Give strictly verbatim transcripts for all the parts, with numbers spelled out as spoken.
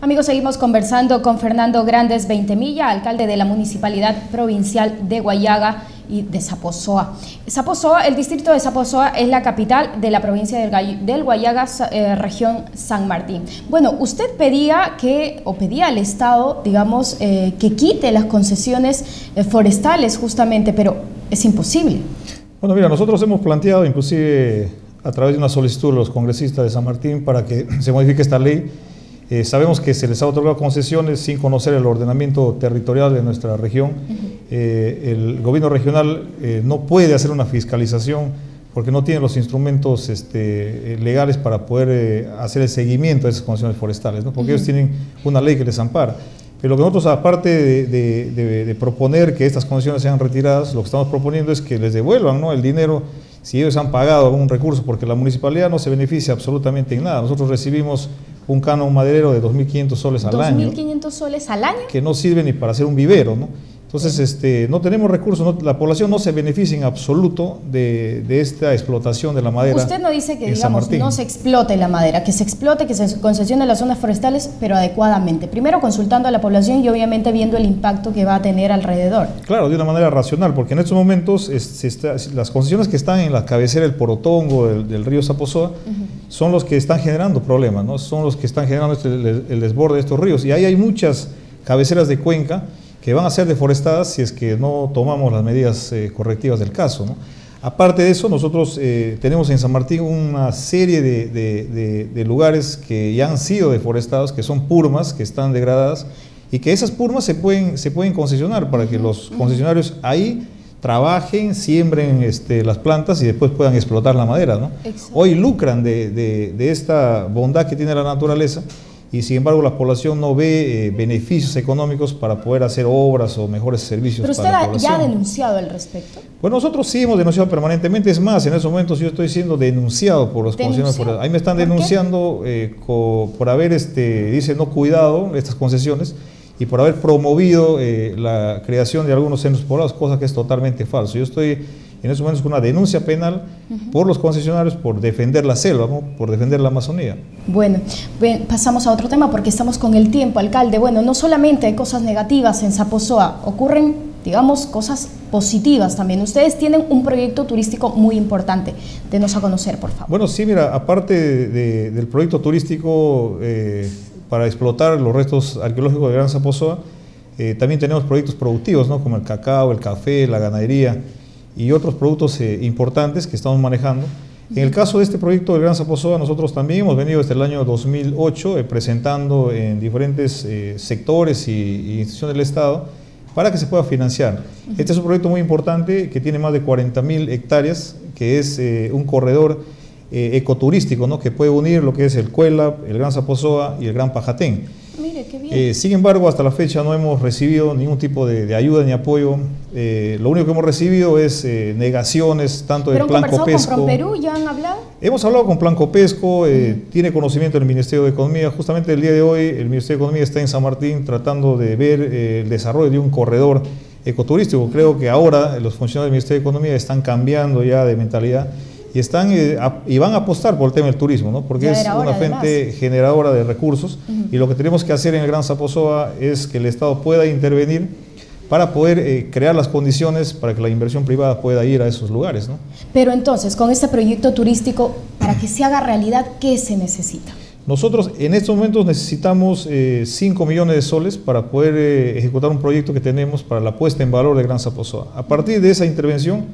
Amigos, seguimos conversando con Fernando Grandez Veintemilla, alcalde de la Municipalidad Provincial de Huallaga y de Saposoa. Saposoa, el distrito de Saposoa es la capital de la provincia del, del Huallaga, eh, región San Martín. Bueno, usted pedía que, o pedía al Estado, digamos, eh, que quite las concesiones eh, forestales justamente, pero es imposible. Bueno, mira, nosotros hemos planteado inclusive a través de una solicitud de los congresistas de San Martín para que se modifique esta ley. Eh, sabemos que se les ha otorgado concesiones sin conocer el ordenamiento territorial de nuestra región. Uh-huh. eh, el gobierno regional eh, no puede hacer una fiscalización porque no tiene los instrumentos este, legales para poder eh, hacer el seguimiento de esas concesiones forestales, ¿no? Porque uh-huh. ellos tienen una ley que les ampara. Pero lo que nosotros, aparte de, de, de, de proponer que estas concesiones sean retiradas, lo que estamos proponiendo es que les devuelvan, ¿no?, el dinero si ellos han pagado algún recurso, porque la municipalidad no se beneficia absolutamente en nada. Nosotros recibimos un canon maderero de dos mil quinientos soles al año. ¿dos mil quinientos soles al año? Que no sirve ni para hacer un vivero, ¿no? Entonces, este, no tenemos recursos, no, la población no se beneficia en absoluto de, de esta explotación de la madera. Usted no dice que, digamos, no se explote la madera, que se explote, que se concesione las zonas forestales, pero adecuadamente. Primero consultando a la población y obviamente viendo el impacto que va a tener alrededor. Claro, de una manera racional, porque en estos momentos es, se está, las concesiones que están en la cabecera del Porotongo, del, del río Saposoa, uh-huh. son los que están generando problemas, ¿no? Son los que están generando este, el, el desborde de estos ríos. Y ahí hay muchas cabeceras de cuenca que van a ser deforestadas si es que no tomamos las medidas eh, correctivas del caso, ¿no? Aparte de eso, nosotros eh, tenemos en San Martín una serie de, de, de, de lugares que ya han sido deforestados, que son purmas, que están degradadas, y que esas purmas se pueden, se pueden concesionar para que los concesionarios ahí trabajen, siembren este, las plantas y después puedan explotar la madera, ¿no? Hoy lucran de, de, de esta bondad que tiene la naturaleza, y sin embargo la población no ve eh, beneficios económicos para poder hacer obras o mejores servicios. Pero usted para la ya ha denunciado al respecto. Bueno, nosotros sí hemos denunciado permanentemente. Es más, en esos momentos yo estoy siendo denunciado por los concesionarios forestales. Ahí me están denunciando eh, co, por haber, este, dice, no cuidado estas concesiones y por haber promovido eh, la creación de algunos centros poblados, cosa que es totalmente falso. Yo estoy en esos momentos con una denuncia penal uh-huh. por los concesionarios por defender la selva, ¿no?, por defender la Amazonía. Bueno, bien, pasamos a otro tema porque estamos con el tiempo, alcalde. Bueno, no solamente hay cosas negativas en Saposoa, ocurren, digamos, cosas positivas también. Ustedes tienen un proyecto turístico muy importante. Denos a conocer, por favor. Bueno, sí, mira, aparte de, de, del proyecto turístico eh, para explotar los restos arqueológicos de Gran Saposoa, eh, también tenemos proyectos productivos, ¿no?, como el cacao, el café, la ganadería y otros productos eh, importantes que estamos manejando. En el caso de este proyecto de Gran Saposoa, nosotros también hemos venido desde el año dos mil ocho eh, presentando en diferentes eh, sectores y, y instituciones del Estado para que se pueda financiar. Este es un proyecto muy importante que tiene más de cuarenta mil hectáreas, que es eh, un corredor eh, ecoturístico, ¿no?, que puede unir lo que es el Kuelap, el Gran Saposoa y el Gran Pajatén. Mire, qué bien. Eh, sin embargo, hasta la fecha no hemos recibido ningún tipo de, de ayuda ni apoyo. Eh, lo único que hemos recibido es eh, negaciones, tanto del Plan Copesco. ¿Con Perú ya han hablado? Hemos hablado con Plan Copesco, eh, uh-huh. tiene conocimiento el Ministerio de Economía. Justamente el día de hoy el Ministerio de Economía está en San Martín tratando de ver eh, el desarrollo de un corredor ecoturístico. Uh-huh. Creo que ahora los funcionarios del Ministerio de Economía están cambiando ya de mentalidad y, están, eh, a, y van a apostar por el tema del turismo, ¿no?, porque es hora, una fuente generadora de recursos. Uh-huh. Y lo que tenemos que hacer en el Gran Saposoa es que el Estado pueda intervenir para poder eh, crear las condiciones para que la inversión privada pueda ir a esos lugares, ¿no? Pero entonces, con este proyecto turístico, para que se haga realidad, ¿qué se necesita? Nosotros en estos momentos necesitamos eh, cinco millones de soles para poder eh, ejecutar un proyecto que tenemos para la puesta en valor de Gran Saposoa. A partir de esa intervención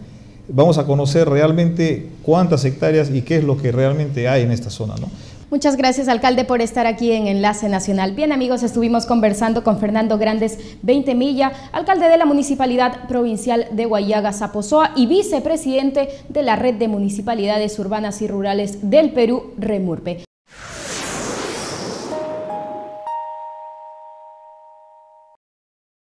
vamos a conocer realmente cuántas hectáreas y qué es lo que realmente hay en esta zona, ¿no? Muchas gracias, alcalde, por estar aquí en Enlace Nacional. Bien, amigos, estuvimos conversando con Fernando Grandez Veintemilla, alcalde de la Municipalidad Provincial de Huallaga, Saposoa y vicepresidente de la Red de Municipalidades Urbanas y Rurales del Perú, Remurpe.